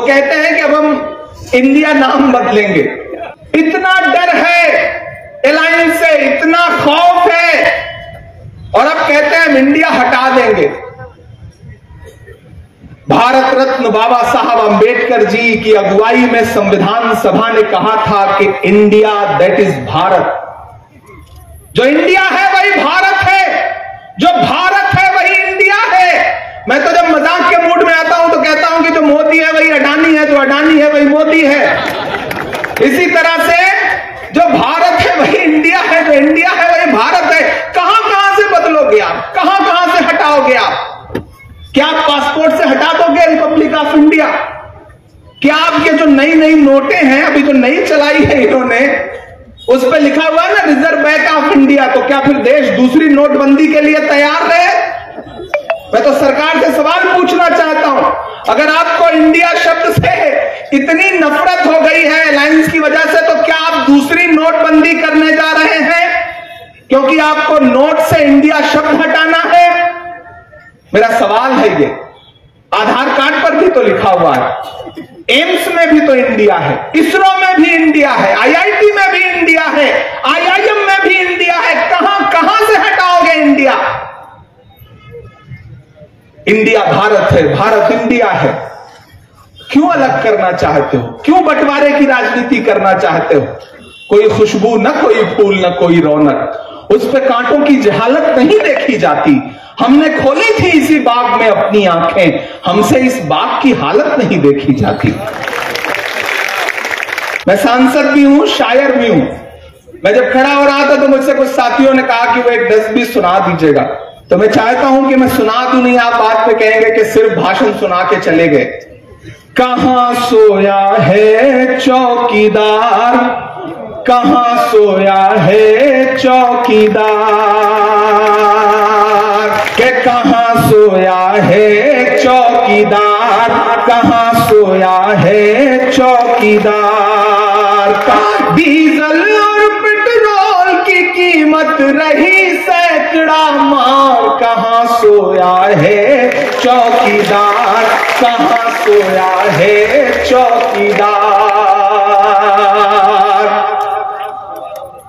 वो कहते हैं कि अब हम इंडिया नाम बदलेंगे। इतना डर है एलायंस से, इतना खौफ है, और अब कहते हैं हम इंडिया हटा देंगे। भारत रत्न बाबा साहब अंबेडकर जी की अगुवाई में संविधान सभा ने कहा था कि इंडिया दैट इज भारत। जो इंडिया है वही भारत है, जो भारत है वही इंडिया है। मैं तो जब मजाक के मूड में आता हूं तो कहता हूं कि जो मोदी है वही अडानी है, जो अडानी है वही मोदी है। इसी तरह से जो भारत है वही इंडिया है, जो इंडिया है वही भारत है। कहां से बदलोगे आप, कहां से हटाओगे आप? क्या आप पासपोर्ट से हटा दोगे रिपब्लिक ऑफ इंडिया? क्या आपके जो नई नई नोटें हैं, अभी जो नई चलाई है इन्होंने, उस पर लिखा हुआ है ना रिजर्व बैंक ऑफ इंडिया, तो क्या फिर देश दूसरी नोटबंदी के लिए तैयार रहे? मैं तो सरकार से सवाल पूछना चाहता हूं, अगर आपको इंडिया शब्द से इतनी नफरत हो गई है अलायंस की वजह से, तो क्या आप दूसरी नोटबंदी करने जा रहे हैं? क्योंकि आपको नोट से इंडिया शब्द हटाना है। मेरा सवाल है ये, आधार कार्ड पर भी तो लिखा हुआ है, एम्स में भी तो इंडिया है, इसरो में भी इंडिया है, आईआईटी में भी इंडिया है, आईआईएम में भी इंडिया है। कहां से हटाओगे इंडिया? इंडिया भारत है, भारत इंडिया है। क्यों अलग करना चाहते हो? क्यों बंटवारे की राजनीति करना चाहते हो? कोई खुशबू न कोई फूल न कोई रौनक, उस पर कांटों की जहालत नहीं देखी जाती। हमने खोली थी इसी बाग में अपनी आंखें, हमसे इस बाग की हालत नहीं देखी जाती। मैं सांसद भी हूं, शायर भी हूं। मैं जब खड़ा हो रहा था तो मुझसे कुछ साथियों ने कहा कि वो एक 10-20 सुना दीजिएगा, तो मैं चाहता हूं कि मैं सुना दूं, नहीं आप बात पे कहेंगे कि सिर्फ भाषण सुना के चले गए। कहां सोया है चौकीदार, कहां सोया है चौकीदार, के कहां सोया है चौकीदार, कहां सोया है चौकीदार। डीजल और पेट्रोल की कीमत रही सैकड़ा मार, कहां सोया है चौकीदार, कहां सोया है चौकीदार।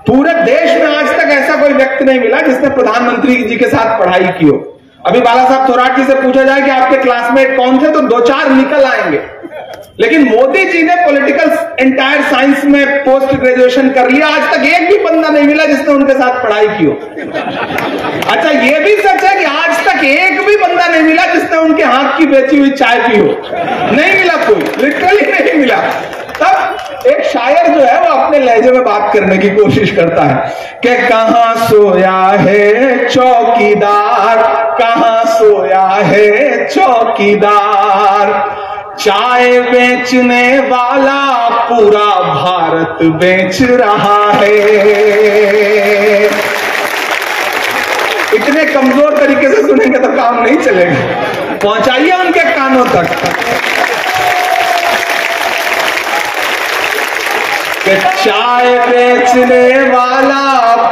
पूरे देश में आज तक ऐसा कोई व्यक्ति नहीं मिला जिसने प्रधानमंत्री जी के साथ पढ़ाई की हो। अभी बाला साहब थोराट जी से पूछा जाए कि आपके क्लासमेट कौन थे तो 2-4 निकल आएंगे, लेकिन मोदी जी ने पॉलिटिकल एंटायर साइंस में पोस्ट ग्रेजुएशन कर लिया, आज तक एक भी बंदा नहीं मिला जिसने उनके साथ पढ़ाई की हो। अच्छा, यह भी सच है कि आज तक एक भी बंदा नहीं मिला जिसने उनके हाथ की बेची हुई चाय पी हो, नहीं मिला कोई, लिटरली नहीं मिला। तब एक शायर जो है वो अपने लहजे में बात करने की कोशिश करता है कि कहां सोया है चौकीदार, कहां सोया है चौकीदार। चाय बेचने वाला पूरा भारत बेच रहा है। इतने कमजोर तरीके से सुनेंगे तो काम नहीं चलेगा, पहुंचाइए उनके कानों तक कि चाय बेचने वाला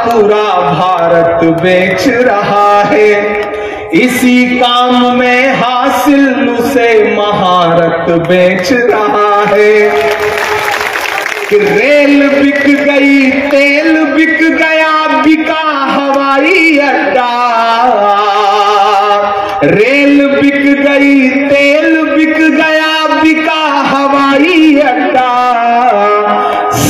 पूरा भारत बेच रहा है, इसी काम में हासिल उसे महारत बेच रहा है। कि रेल बिक गई, तेल बिक गया, बिका हवाई अड्डा। रेल बिक गई, तेल बिक गया, बिका हवाई अड्डा।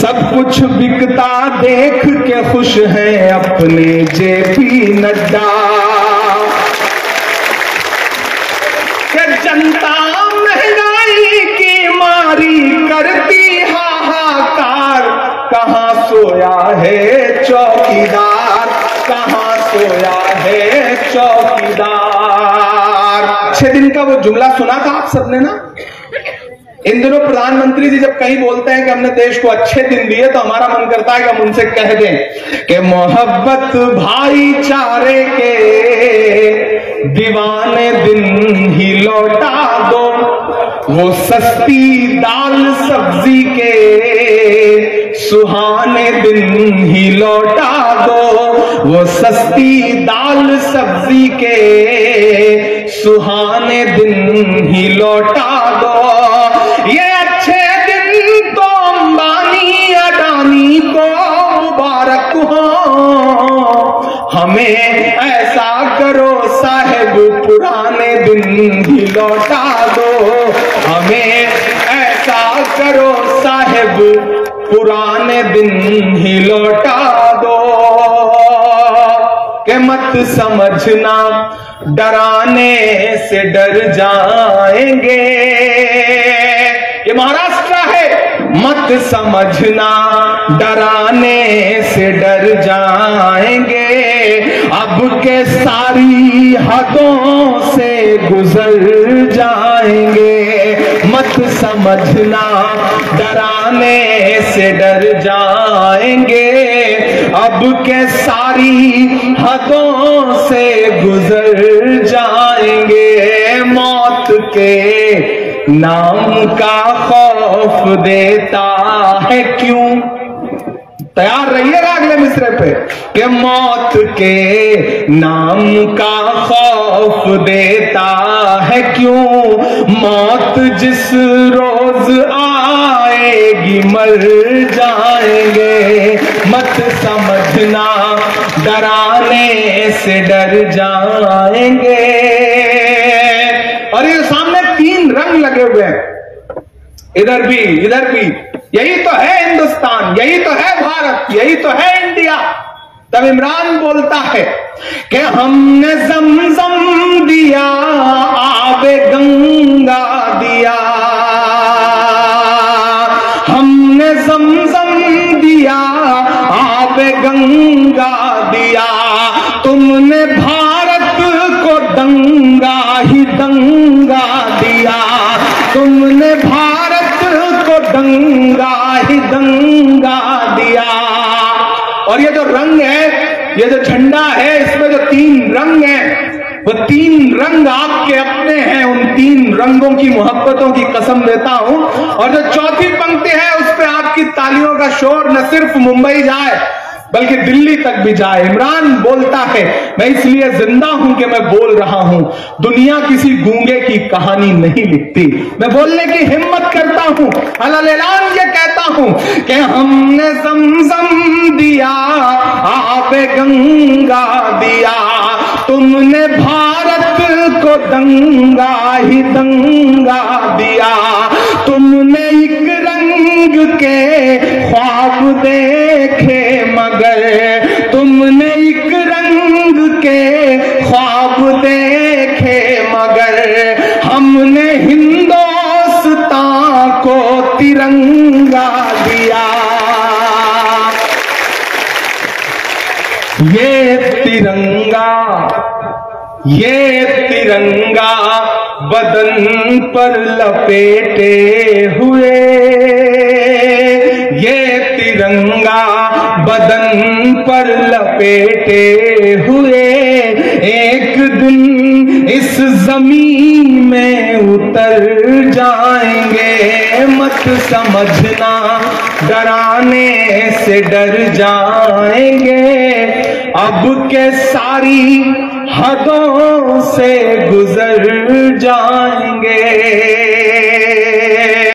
सब कुछ बिकता देख के खुश हैं अपने जेपी नड्डा। जनता महंगाई की मारी करती हाहाकार, कहां सोया है चौकीदार, कहां सोया है चौकीदार। 6 दिन का वो जुमला सुना था आप सबने ना। इन दिनों प्रधानमंत्री जी जब कहीं बोलते हैं कि हमने देश को अच्छे दिन दिए, तो हमारा मन करता है कि हम उनसे कह दें कि मोहब्बत भाईचारे के दीवाने दिन ही लौटा दो, वो सस्ती दाल सब्जी के सुहाने दिन ही लौटा दो, वो सस्ती दाल सब्जी के सुहाने दिन ही लौटा दो। ये लौटा दो हमें, ऐसा करो साहिब पुराने दिन ही लौटा दो। के मत समझना डराने से डर जाएंगे, ये महाराष्ट्र है। मत समझना डराने से डर जाएंगे, अब के सारी हदों से गुजर जाएंगे। मत समझना डराने से डर जाएंगे, अब के सारी हदों से गुजर जाएंगे। मौत के नाम का खौफ देता है क्यों, तैयार रहिएगा अगले मिसरे पे। कि मौत के नाम का खौफ देता है क्यों, मौत जिस रोज आएगी मर जाएंगे। मत समझना डराने से डर जाएंगे। और ये सामने तीन रंग लगे हुए हैं, इधर भी इधर भी। यही तो है हिंदुस्तान, यही तो है भारत, यही तो है इंडिया। तब इमरान बोलता है कि हमने जमजम दिया, आबे गंगा दिया। हमने जमजम दिया, आबे गंगा दिया। तुमने भारत को दंगा ही दंगा दिया। तुमने दंगा ही दंगा दिया। और ये जो रंग है, ये जो झंडा है, इसमें जो तीन रंग है, वो तीन रंग आपके अपने हैं। उन तीन रंगों की मोहब्बतों की कसम देता हूं। और जो चौथी पंक्ति है उस पे आपकी तालियों का शोर न सिर्फ मुंबई जाए बल्कि दिल्ली तक भी जाए। इमरान बोलता है मैं इसलिए जिंदा हूं कि मैं बोल रहा हूं। दुनिया किसी गूंगे की कहानी नहीं लिखती, मैं बोलने की हिम्मत करता हूं। अललेलान ये कहता हूं कि हमने जमजम दिया, आबे गंगा दिया। तुमने भारत को दंगा ही दंगा दिया। तुमने एक रंग के ख्वाब देखे मगर, तुमने एक रंग के ख्वाब देखे मगर। हमने हिंदुस्तान को तिरंगा दिया। ये तिरंगा, ये तिरंगा बदन पर लपेटे हुए। ये तिरंगा बदन पर लपेटे हुए, एक दिन इस जमीन में उतर जाएंगे। मत समझना डराने से डर जाएंगे, अब के सारी हदों से गुजर जाएंगे।